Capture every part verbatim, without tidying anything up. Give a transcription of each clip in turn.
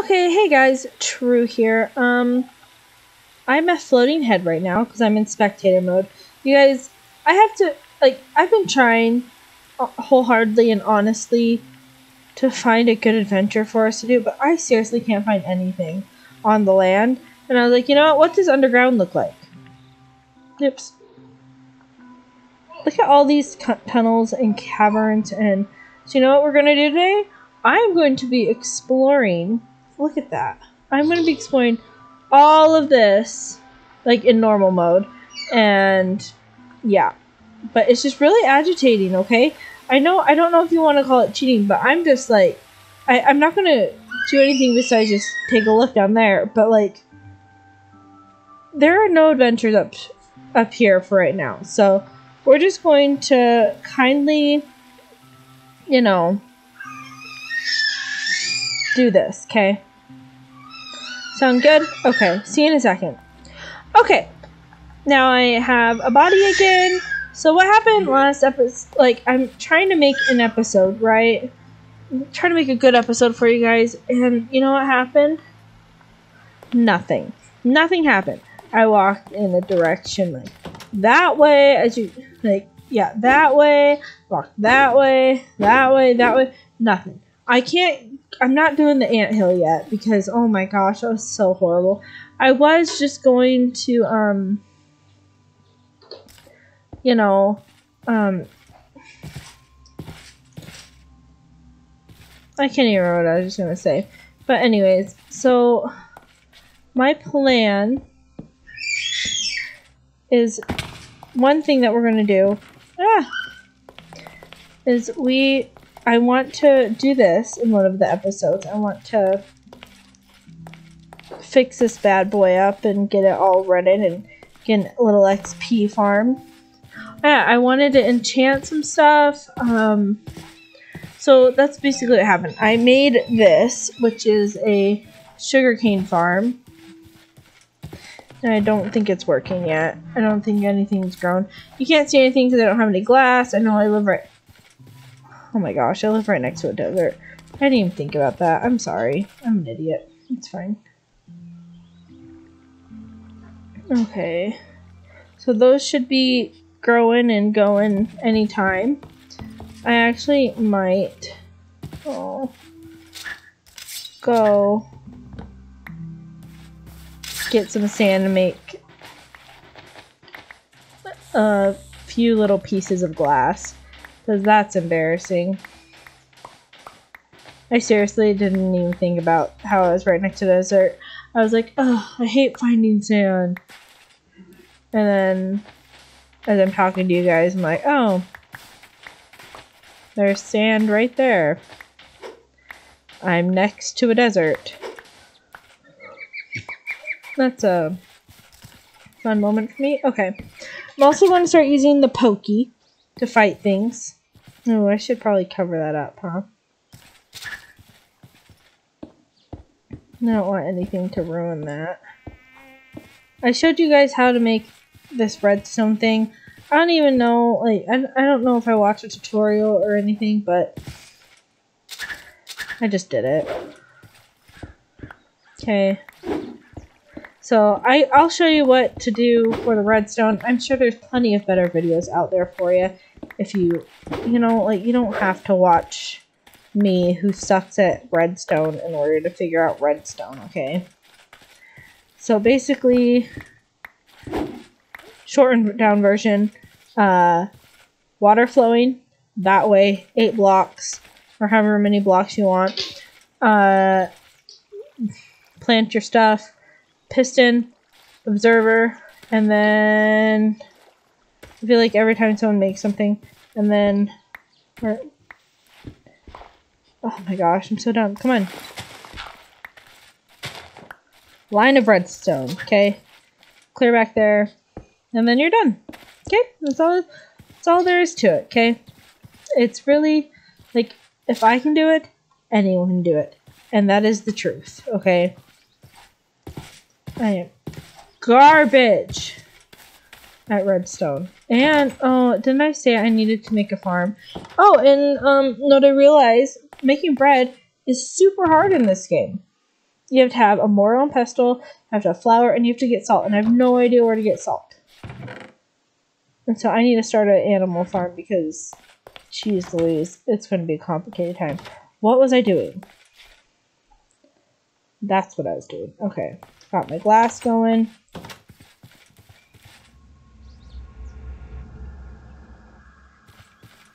Okay, hey guys, True here. Um, I'm at floating head right now because I'm in spectator mode. You guys, I have to, like, I've been trying wholeheartedly and honestly to find a good adventure for us to do, but I seriously can't find anything on the land. And I was like, you know what, what does underground look like? Oops. Look at all these tunnels and caverns, and so you know what we're going to do today? I'm going to be exploring... Look at that. I'm going to be exploring all of this, like, in normal mode. And, yeah. But it's just really agitating, okay? I know, I don't know if you want to call it cheating, but I'm just, like, I, I'm not going to do anything besides just take a look down there. But, like, there are no adventures up, up here for right now. So, we're just going to kindly, you know... do this, okay? Sound good? Okay, see you in a second. Okay, now I have a body again. So what happened last episode, like, I'm trying to make an episode, right? I'm trying to make a good episode for you guys, and you know what happened? Nothing. Nothing happened. I walked in the direction, like, that way, as you, like, yeah, that way, walked that way, that way, that way, nothing. I can't, I'm not doing the anthill yet because, oh my gosh, that was so horrible. I was just going to, um, you know, um, I can't even remember what I was just going to say. But anyways, so my plan is one thing that we're going to do ah, is we... I want to do this in one of the episodes. I want to fix this bad boy up and get it all running and get a little X P farm. Yeah, I wanted to enchant some stuff. Um, so that's basically what happened. I made this, which is a sugarcane farm. And I don't think it's working yet. I don't think anything's grown. You can't see anything because I don't have any glass. I know I live right... Oh my gosh, I live right next to a desert. I didn't even think about that. I'm sorry. I'm an idiot. It's fine. Okay. So those should be growing and going anytime. I actually might oh, go get some sand and make a few little pieces of glass. Because that's embarrassing. I seriously didn't even think about how I was right next to the desert. I was like, oh, I hate finding sand. And then, as I'm talking to you guys, I'm like, oh, there's sand right there. I'm next to a desert. That's a fun moment for me. Okay. I'm also going to start using the pokey to fight things. Oh, I should probably cover that up, huh? I don't want anything to ruin that. I showed you guys how to make this redstone thing. I don't even know, like, I, I don't know if I watched a tutorial or anything, but I just did it. Okay. So, I, I'll show you what to do for the redstone. I'm sure there's plenty of better videos out there for you. If you, you know, like, you don't have to watch me who sucks at redstone in order to figure out redstone, okay? So, basically, shortened down version, uh, water flowing that way, eight blocks, or however many blocks you want. Uh, plant your stuff. Piston, observer, and then I feel like every time someone makes something, and then, or, oh my gosh, I'm so dumb. Come on. Line of redstone, okay? Clear back there, and then you're done. Okay, that's all, that's all there is to it, okay? It's really, like, if I can do it, anyone can do it. And that is the truth, okay? I am garbage at redstone. And, oh, didn't I say I needed to make a farm? Oh, and, um, no, I realized making bread is super hard in this game. you have to have a mortar and pestle, you have to have flour, and you have to get salt, and I have no idea where to get salt. And so I need to start an animal farm because, geez Louise, it's going to be a complicated time. What was I doing? That's what I was doing. Okay, got my glass going.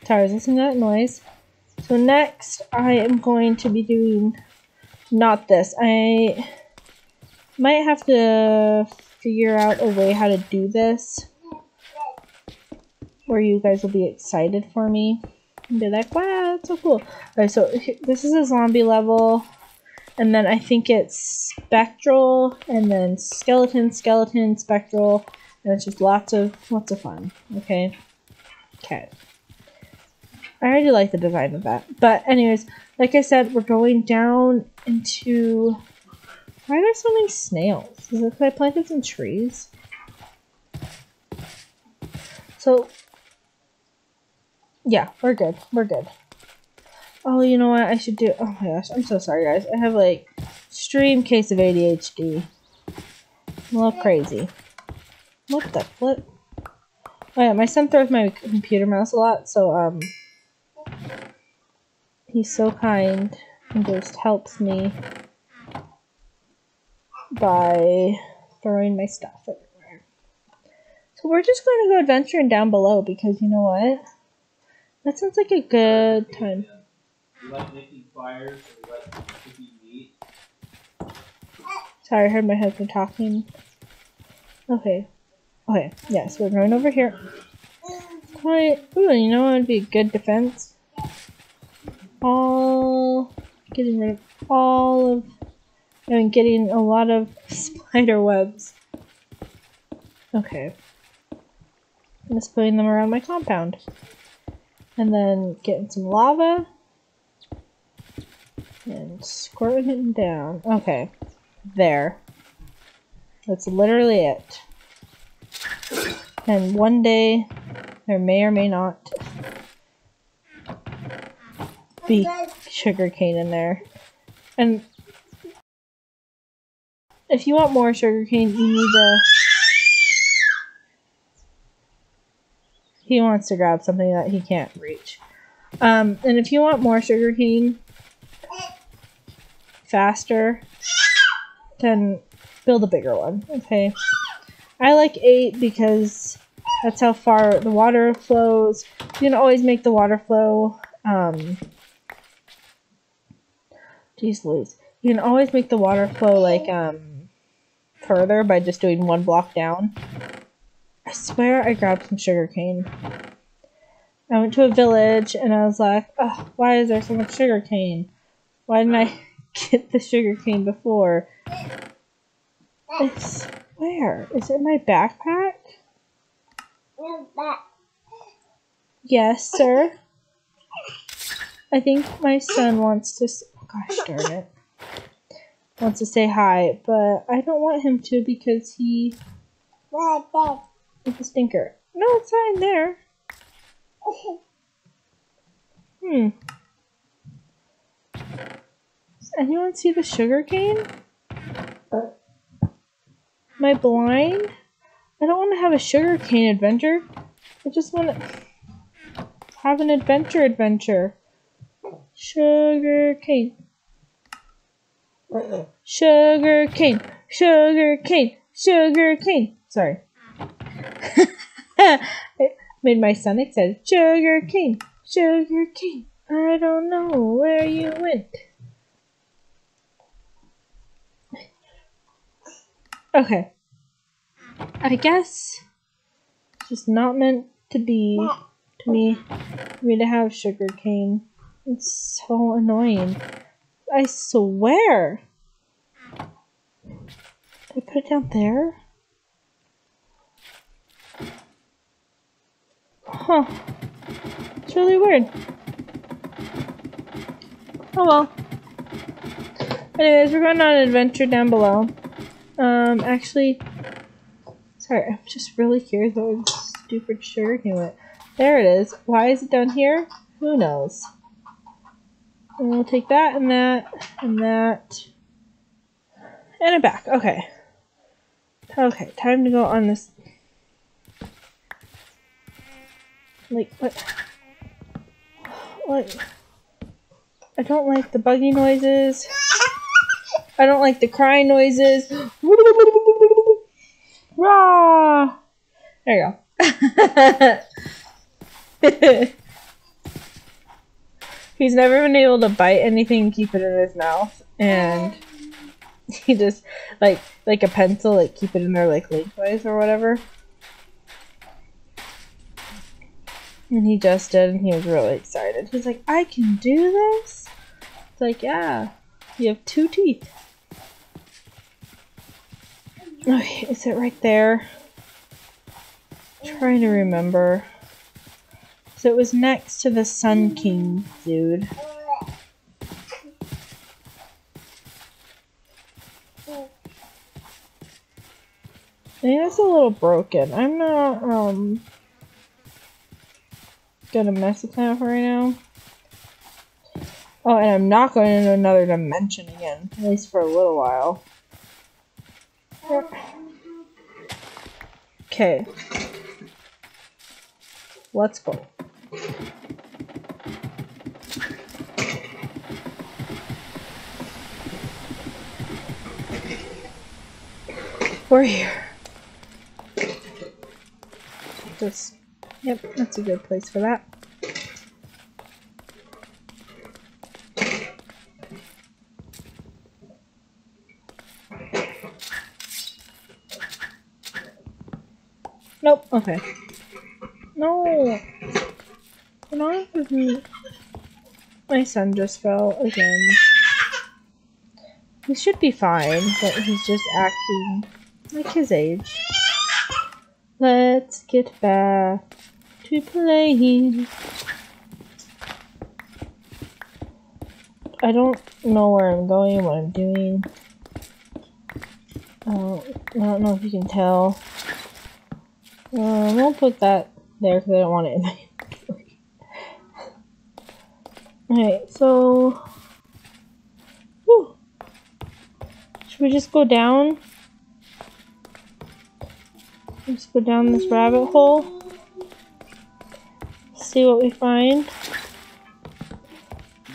Sorry, I was listening to that noise. So next, I am going to be doing not this. I might have to figure out a way how to do this, where you guys will be excited for me and be like, wow, that's so cool. Alright, so this is a zombie level, and then I think it's spectral, and then skeleton, skeleton, spectral, and it's just lots of, lots of fun, okay? Okay. I already like the design of that. But anyways, like I said, we're going down into... Why are there so many snails? Is it because I planted some trees? So... yeah, we're good. We're good. Oh, you know what I should do? Oh my gosh, I'm so sorry, guys. I have, like, extreme case of A D H D. I'm a little crazy. What the flip? Oh yeah, my son throws my computer mouse a lot, so, um... he's so kind and just helps me by throwing my stuff everywhere. So we're just going to go adventuring down below because you know what? That sounds like a good time. Sorry, I heard my husband talking. Okay. Okay, yeah, so we're going over here. Quite, ooh, you know what would be good defense? All getting rid of all of I mean getting a lot of spider webs. Okay. I'm just putting them around my compound. And then getting some lava and squirting it down. Okay. There. That's literally it. And one day there may or may not be sugar cane in there. And if you want more sugar cane, you need to... He wants to grab something that he can't reach. Um, and if you want more sugar cane faster, then build a bigger one, okay? I like eight because that's how far the water flows. You can always make the water flow, um... Jeez Louise. You can always make the water flow, like, um, further by just doing one block down. I swear I grabbed some sugarcane. I went to a village, and I was like, oh, why is there so much sugarcane? Why didn't I get the sugarcane before? I swear. Is it my backpack? Yes, sir. I think my son wants to... S Gosh darn it. Wants to say hi, but I don't want him to because he... It's a stinker. No, it's not in there. Hmm. Does anyone see the sugar cane? Am I blind? I don't want to have a sugar cane adventure. I just want to have an adventure adventure. Sugar cane. Sugar cane. Sugar cane. Sugar cane. Sorry. It made my son excited. Sugar cane. Sugar cane. I don't know where you went. Okay. I guess it's just not meant to be to me for me to have sugar cane. It's so annoying. I swear! Did I put it down there? Huh. It's really weird. Oh well. Anyways, we're going on an adventure down below. Um, actually... Sorry, I'm just really curious where the stupid sugar cane went. There it is. Why is it down here? Who knows? And we'll take that and that and that and I'm back. Okay. Okay, time to go on this. Like, what? Like, I don't like the buggy noises. I don't like the crying noises. Rah! There you go. He's never been able to bite anything, keep it in his mouth, and he just, like, like a pencil, like, keep it in there, like, lengthwise or whatever. And he just did, and he was really excited. He's like, I can do this? It's like, yeah, you have two teeth. Okay, is it right there? I'm trying to remember. So it was next to the Sun King dude. Yeah, that's a little broken. I'm not, um... gonna mess with that for right now. Oh, and I'm not going into another dimension again, at least for a little while. Okay, let's go. We're here. Just. Yep, that's a good place for that. Nope, okay. No! Get off of me. My son just fell again. He should be fine, but he's just acting like his age. Let's get back to playing. I don't know where I'm going, what I'm doing. Uh, I don't know if you can tell. Uh, I won't put that there because I don't want it in my Alright, so... Whew. Should we just go down? Let's go down this rabbit hole. See what we find.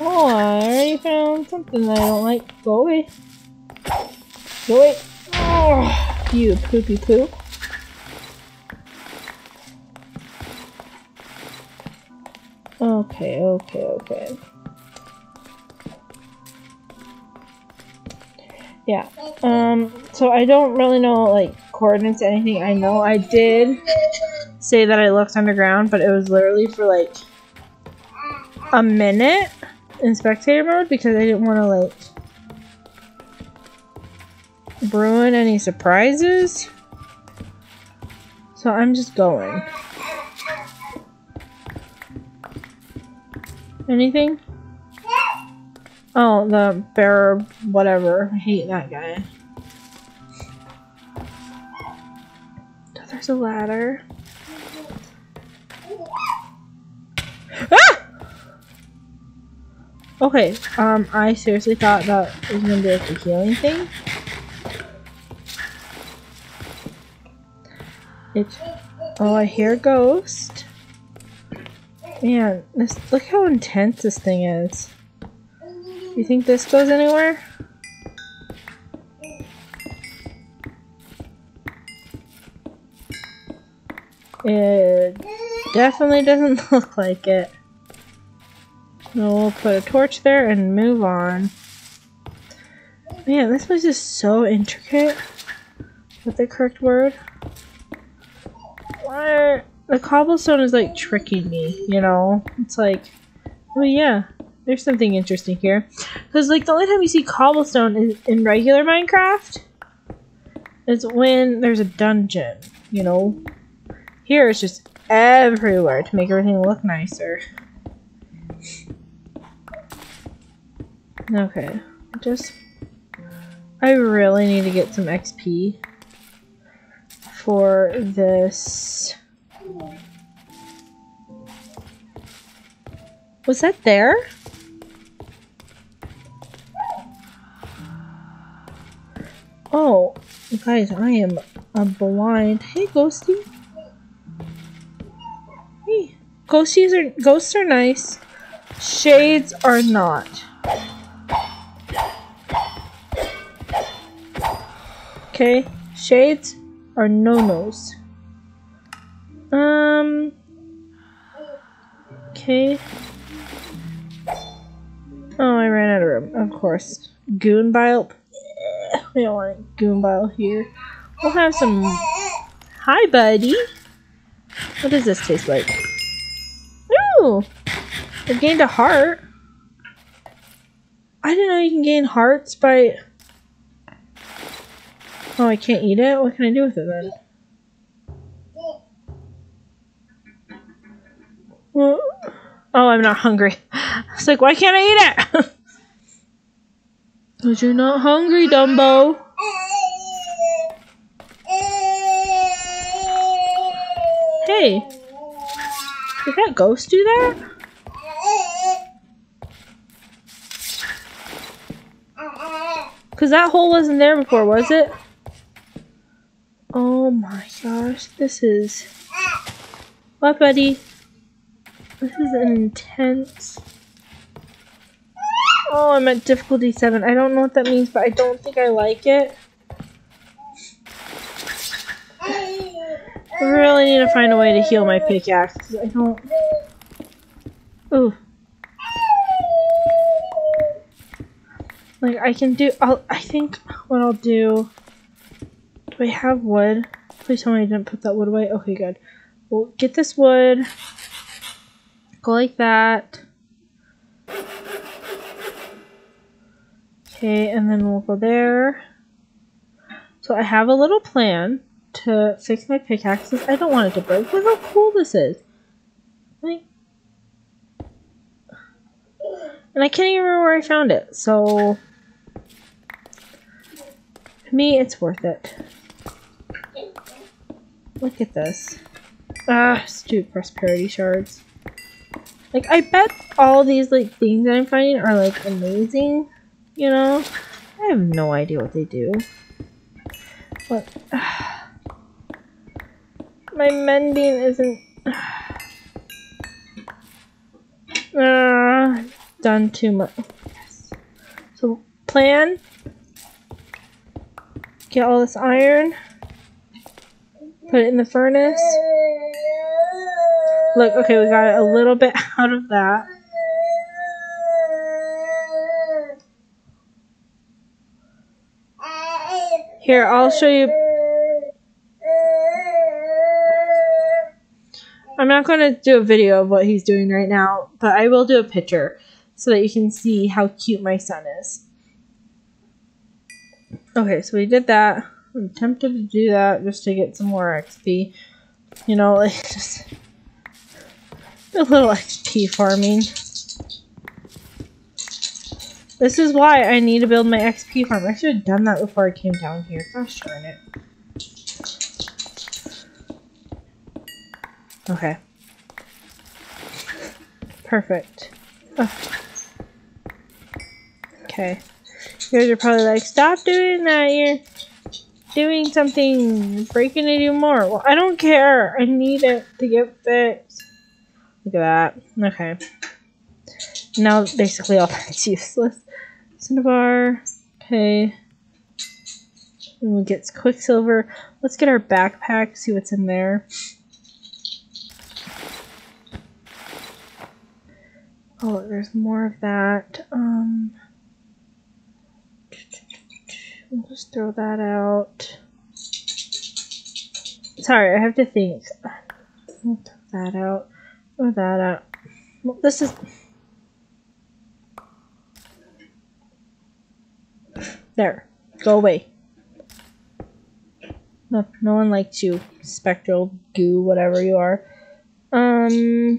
Oh, I already found something that I don't like. Go away. Go away. Oh, you poopy poop. Okay, okay, okay. Yeah. Um, so I don't really know, like, coordinates, anything. I know I did say that I looked underground, but it was literally for like a minute in spectator mode because I didn't want to like ruin any surprises. So I'm just going. Anything? Oh, the bear, whatever. I hate that guy. There's a ladder. Ah! Okay, um, I seriously thought that was gonna be like a healing thing. It's. Oh, I hear a ghost. Man, this, look how intense this thing is. You think this goes anywhere? It definitely doesn't look like it. So we'll put a torch there and move on. Man, this place is so intricate. Is that the correct word? What? The cobblestone is like tricking me, you know? It's like, oh yeah, there's something interesting here. Because like the only time you see cobblestone in, in regular Minecraft is when there's a dungeon, you know? Here it's just everywhere to make everything look nicer. Okay, just I really need to get some X P for this. Was that there? Oh, guys, I am a blind. Hey, ghosty. Hey, ghosties are ghosts are nice. Shades are not. Okay, shades are no-nos. Um. Okay. Oh, I ran out of room. Of course. Goon bile. We don't want goon bile here. We'll have some. Hi, buddy. What does this taste like? Ooh! I've gained a heart. I didn't know you can gain hearts by. Oh, I can't eat it? What can I do with it then? Well, oh, I'm not hungry. I was like, why can't I eat it? Because you're not hungry, Dumbo. Hey. Did that ghost do that? Because that hole wasn't there before, was it? Oh my gosh, this is... What, buddy? This is an intense... Oh, I'm at difficulty seven. I don't know what that means, but I don't think I like it. I really need to find a way to heal my pickaxe. I don't... Ooh. Like, I can do... I'll, I think what I'll do... Do I have wood? Please tell me I didn't put that wood away. Okay, good. We'll get this wood... Go like that. Okay, and then we'll go there. So I have a little plan to fix my pickaxes. I don't want it to break. Look how cool this is. Like, and I can't even remember where I found it. So to me, it's worth it. Look at this. Ah, stupid prosperity shards. Like, I bet all these, like, things that I'm finding are, like, amazing, you know? I have no idea what they do. But, uh, my mending isn't... Uh, uh, done too much. Yes. So, plan. Get all this iron. Put it in the furnace. Look, okay, we got it a little bit out of that. Here, I'll show you. I'm not going to do a video of what he's doing right now, but I will do a picture so that you can see how cute my son is. Okay, so we did that. I'm tempted to do that just to get some more X P. You know, like, just... A little X P farming. This is why I need to build my X P farm. I should have done that before I came down here. Gosh darn it. Okay. Perfect. Oh. Okay. You guys are probably like, stop doing that. You're doing something. You're breaking it even more. Well, I don't care. I need it to get fixed. Look at that. Okay. Now, basically, all that's useless. Cinnabar. Okay. And we get Quicksilver. Let's get our backpack, see what's in there. Oh, there's more of that. Um, we'll just throw that out. Sorry, I have to think. We'll throw that out. Throw that out. Well, this is... There. Go away. No, no one likes you. Spectral goo, whatever you are. Um...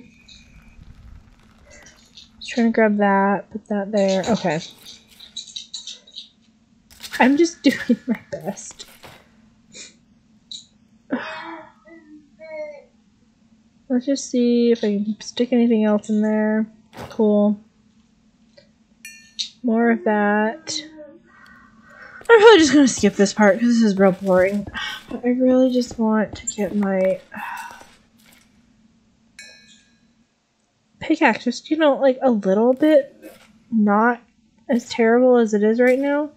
Just trying to grab that. Put that there. Okay. I'm just doing my best. Let's just see if I can stick anything else in there. Cool. More of that. I'm really just gonna skip this part because this is real boring. But I really just want to get my pickaxe just, you know, like a little bit not as terrible as it is right now.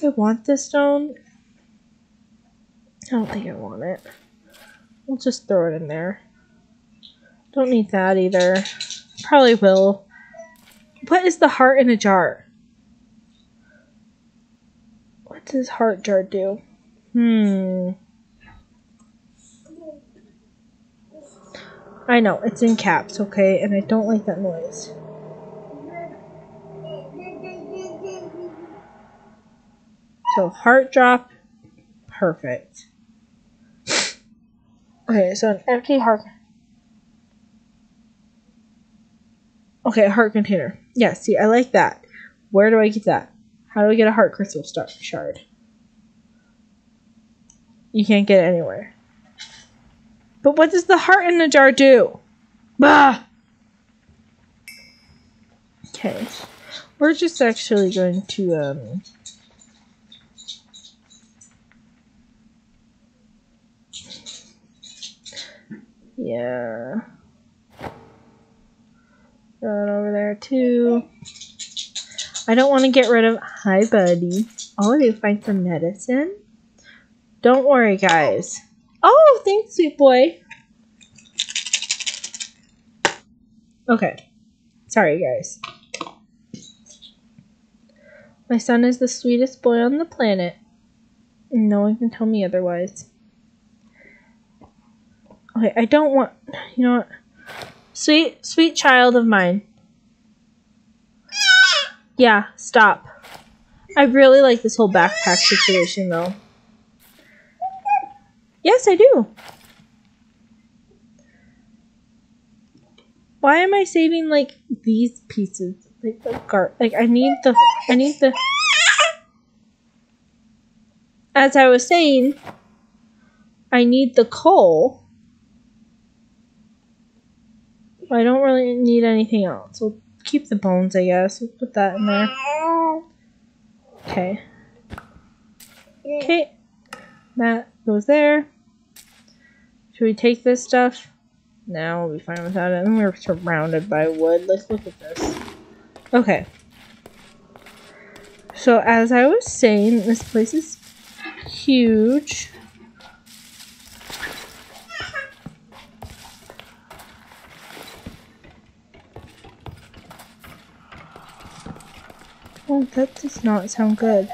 Do I want this stone? I don't think I want it. We'll just throw it in there. Don't need that either. Probably will. What is the heart in a jar? What does heart jar do? Hmm. I know, it's in caps, okay? And I don't like that noise. So, heart drop. Perfect. Okay, so an empty heart... Okay, heart container. Yeah, see, I like that. Where do I get that? How do I get a heart crystal star shard? You can't get it anywhere. But what does the heart in the jar do? Bah! Okay. We're just actually going to, um... yeah... Throw it over there too. I don't want to get rid of. Hi, buddy. Oh, did you find some medicine? Don't worry, guys. Oh, thanks, sweet boy. Okay. Sorry, guys. My son is the sweetest boy on the planet. No one can tell me otherwise. Okay, I don't want. You know what? Sweet, sweet child of mine. Yeah, stop. I really like this whole backpack situation, though. Yes, I do. Why am I saving like these pieces? Like the gar- like I need the I need the. As I was saying, I need the coal. I don't really need anything else. We'll keep the bones, I guess. We'll put that in there. Okay. Okay. That goes there. Should we take this stuff? No, we'll be fine without it. And we're surrounded by wood. Let's look at this. Okay. So, as I was saying, this place is huge. Oh, that does not sound good.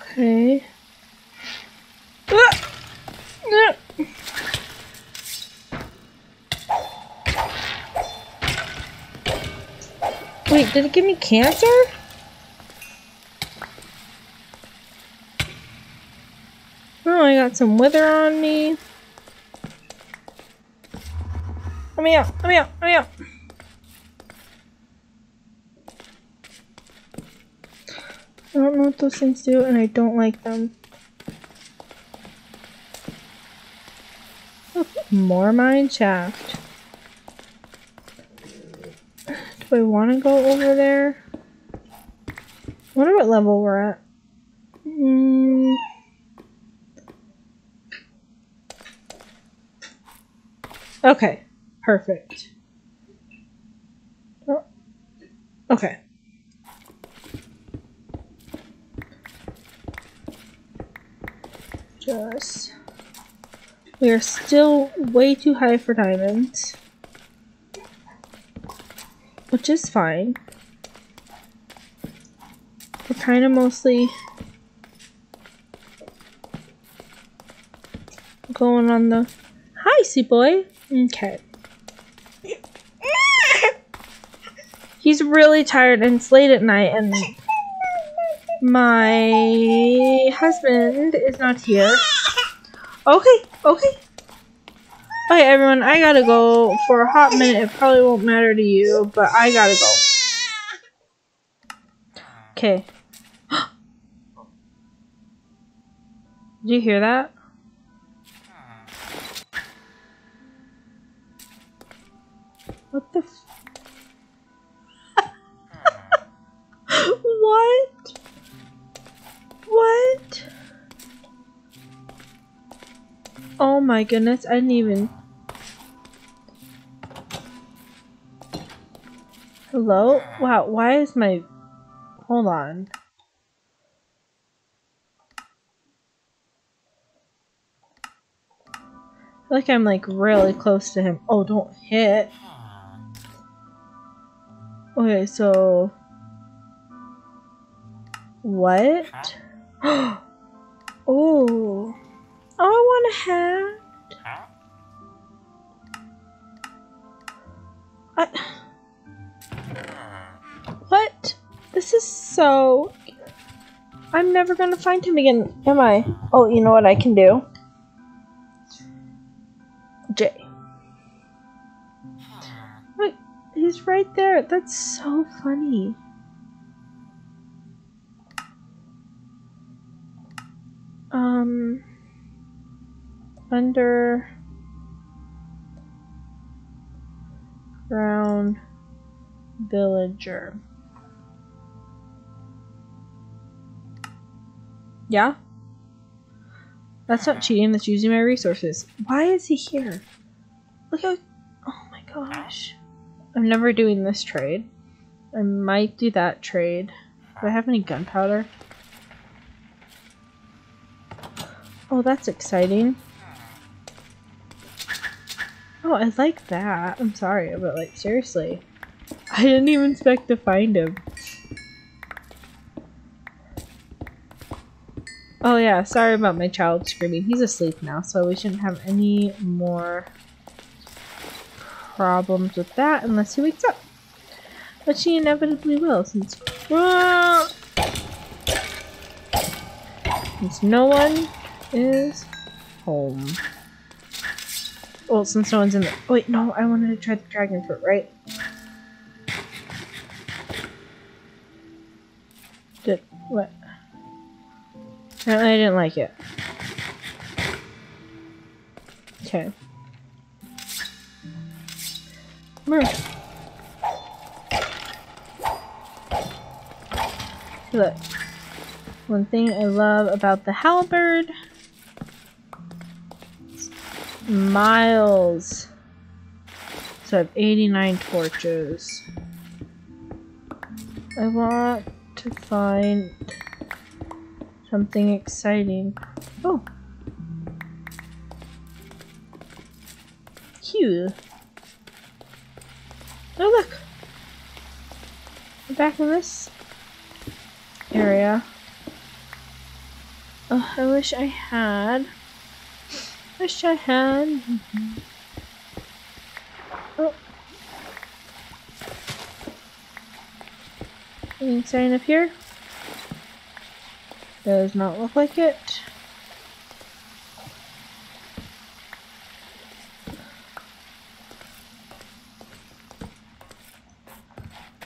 Okay. Ah! Ah! Wait, did it give me cancer? Oh, I got some wither on me. Let me out, let me out, let me out. I don't know what those things do, and I don't like them. Oh, more mine shaft. Do I want to go over there? I wonder what level we're at. Mm. Okay. Perfect. Oh. Okay. Just... We are still way too high for diamonds. Which is fine. We're kind of mostly... going on the... Hi, sea boy! Okay. He's really tired and it's late at night and my husband is not here. Okay, okay. Okay, everyone, I gotta go for a hot minute. It probably won't matter to you, but I gotta go. Okay. Did you hear that? What the f- What? What? Oh my goodness, I didn't even- Hello? Wow, why is my- Hold on. Like I'm like really close to him. Oh, don't hit. Okay, so what? Oh, oh, I want a hat. I... What? This is so. I'm never gonna find him again, am I? Oh, you know what I can do? Jay. Look, he's right there. That's so funny. Um, under ground villager. Yeah? That's not cheating, that's using my resources. Why is he here? Look how- Oh my gosh. I'm never doing this trade. I might do that trade. Do I have any gunpowder? Oh, that's exciting. Oh, I like that. I'm sorry, but like, seriously. I didn't even expect to find him. Oh yeah, sorry about my child screaming. He's asleep now, so we shouldn't have any more problems with that unless he wakes up. But she inevitably will, since, uh, since no one is home. Well, since no one's in the- wait, no, I wanted to try the dragon fruit, right? Did- what? Apparently I didn't like it. Okay. Come here. Look. One thing I love about the halberd. Miles. So I have eighty-nine torches. I want to find... something exciting. Oh! Cute! Oh look! We're back in this area. Oh, I wish I had. Wish I had. Mm-hmm. Oh! Anything exciting up here? Does not look like it.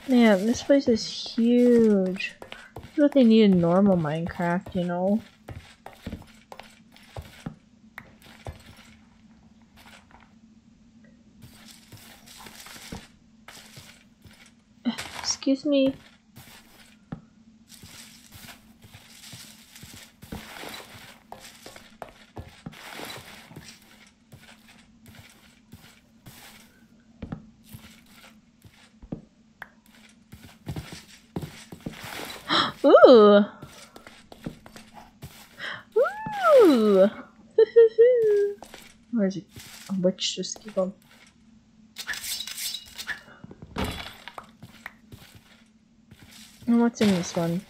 Man, this place is huge. This is what they need in normal Minecraft, you know? Excuse me. Ooh! Ooh! Where's it? A witch just keep on. And what's in this one?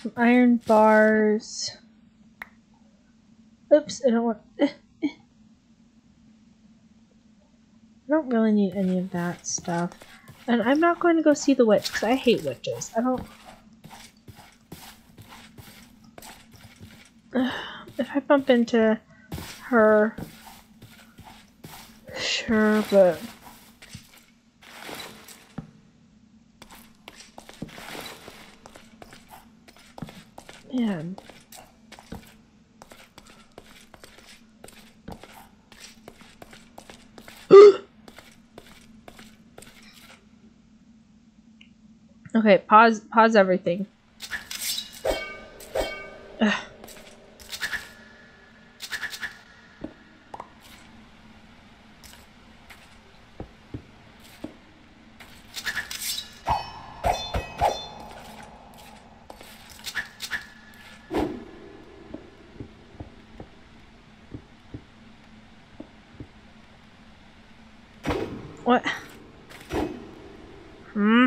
Some iron bars. Oops, I don't want. I don't really need any of that stuff. And I'm not going to go see the witch, because I hate witches. I don't... If I bump into her... Sure, but... Man. Okay, pause pause everything. Ugh. What? Hmm?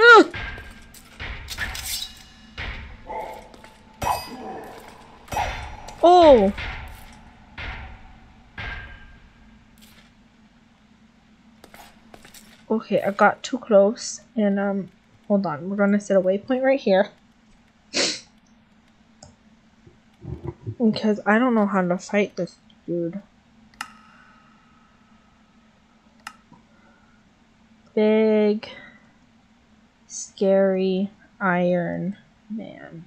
Ugh! Oh! Okay, I got too close, and um, hold on, we're gonna set a waypoint right here. Because I don't know how to fight this dude. Big, scary Iron Man.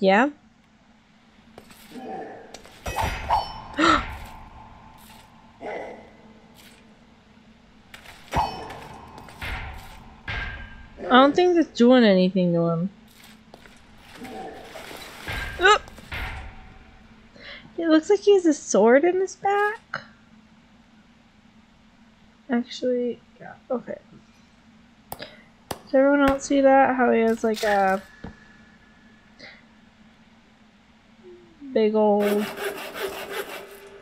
Yeah? I don't think it's doing anything to him. Oh! It looks like he has a sword in his back. Actually, yeah, okay. Does everyone else see that? How he has like a big old.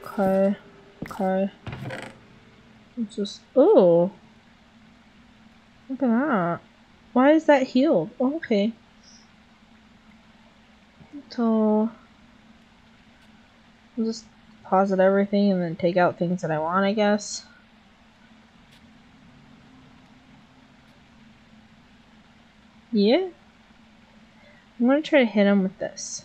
Okay, okay. It's just. Ooh! Look at that. Why is that healed? Oh, okay. So I'll just pause at everything and then take out things that I want, I guess. Yeah. I'm gonna try to hit him with this.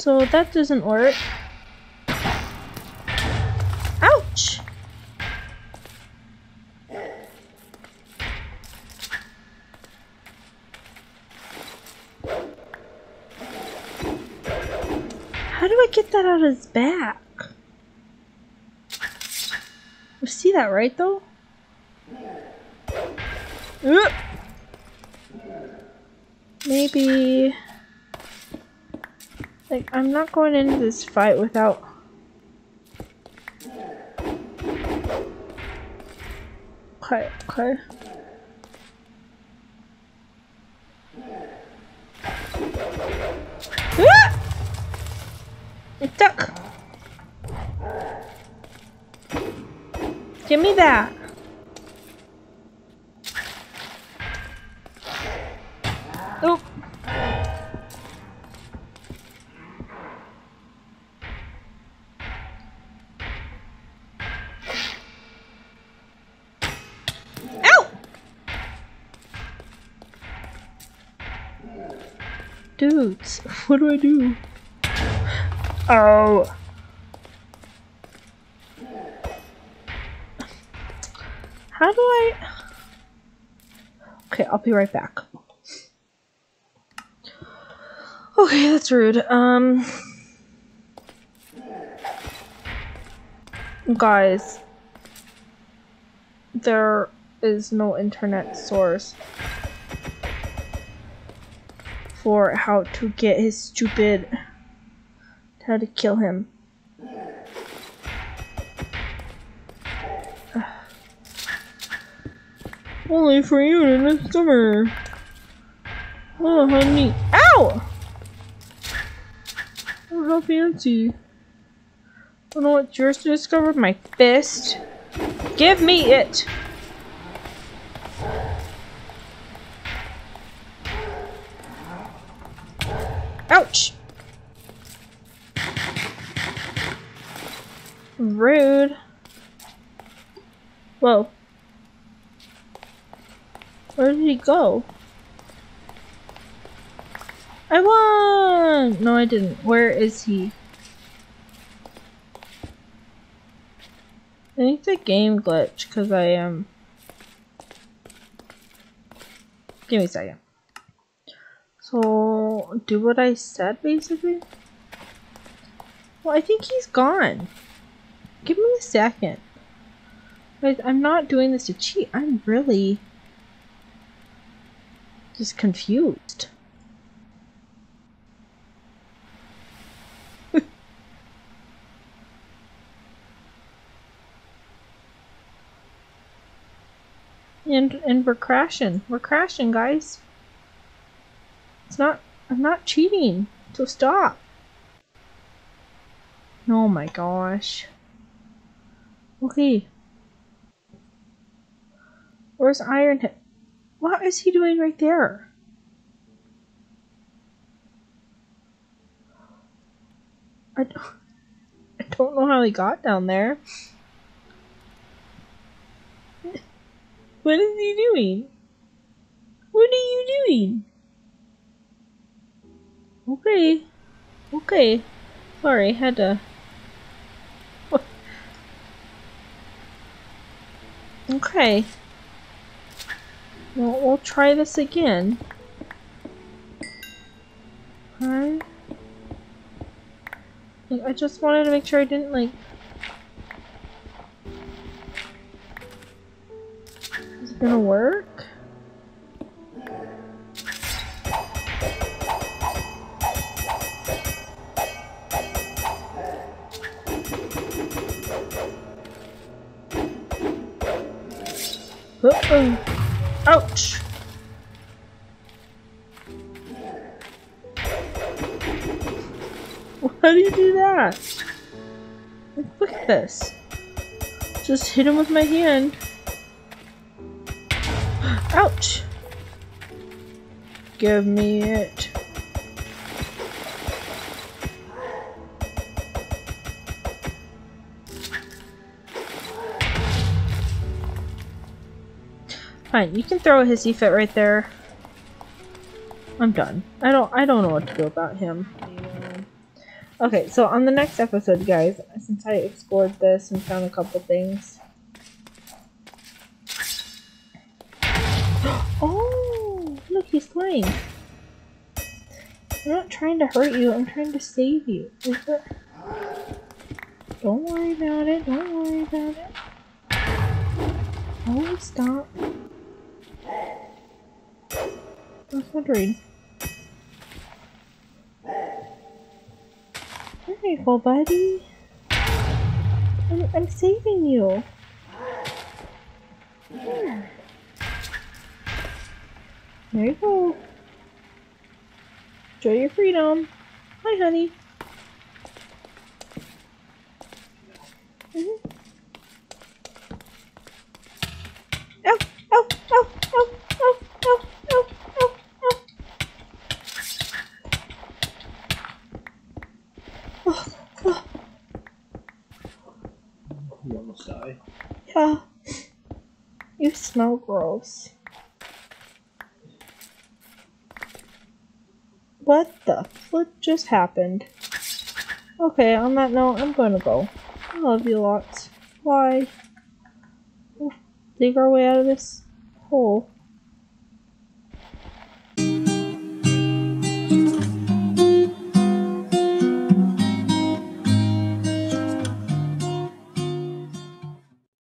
So that doesn't work. Ouch! How do I get that out of his back? You see that, right, though? Oop. Maybe... Like, I'm not going into this fight without... Okay, okay. Ah! I'm stuck! Give me that! Oh! Dudes, what do I do? Oh. How do I... Okay, I'll be right back. Okay, that's rude. Um... Guys. There is no internet source for how to get his stupid, how to kill him. Ugh. Only for you in the summer. Oh, honey. Ow! Oh, how fancy. I don't know what yours to discover. My fist. Give me it. Ouch! Rude. Whoa. Where did he go? I I won! No, I didn't. Where is he? I think it's a game glitch, because I am... Um... Give me a second. So, do what I said, basically? Well, I think he's gone. Give me a second. Guys, I'm not doing this to cheat. I'm really... just confused. And, and we're crashing. We're crashing, guys. It's not... I'm not cheating. So stop. Oh my gosh. Okay. Where's Ironhead? What is he doing right there? I don't, I don't know how he got down there. What is he doing? What are you doing? Okay. Okay. Sorry, had to... Okay. Well, we'll try this again. Hi. Like, I just wanted to make sure I didn't, like... gonna work? Uh-oh. Ouch! Why do you do that? Look at this. Just hit him with my hand. Ouch! Give me it. Fine, you can throw a hissy fit right there. I'm done. I don't I don't know what to do about him. Okay, so on the next episode, guys, since I explored this and found a couple things. Oh, look, he's playing. I'm not trying to hurt you, I'm trying to save you. Don't worry about it, don't worry about it. Oh, stop. I was wondering. There you go, buddy. I'm, I'm saving you. Here. There you go. Enjoy your freedom. Hi, honey. Mm-hmm. Oh, oh, oh, oh, oh, oh, oh, oh, oh. Oh, oh. You almost died. Yeah. You smell gross. What the flip just happened? Okay, on that note, I'm gonna go. I love you lots. Bye. We'll dig our way out of this hole.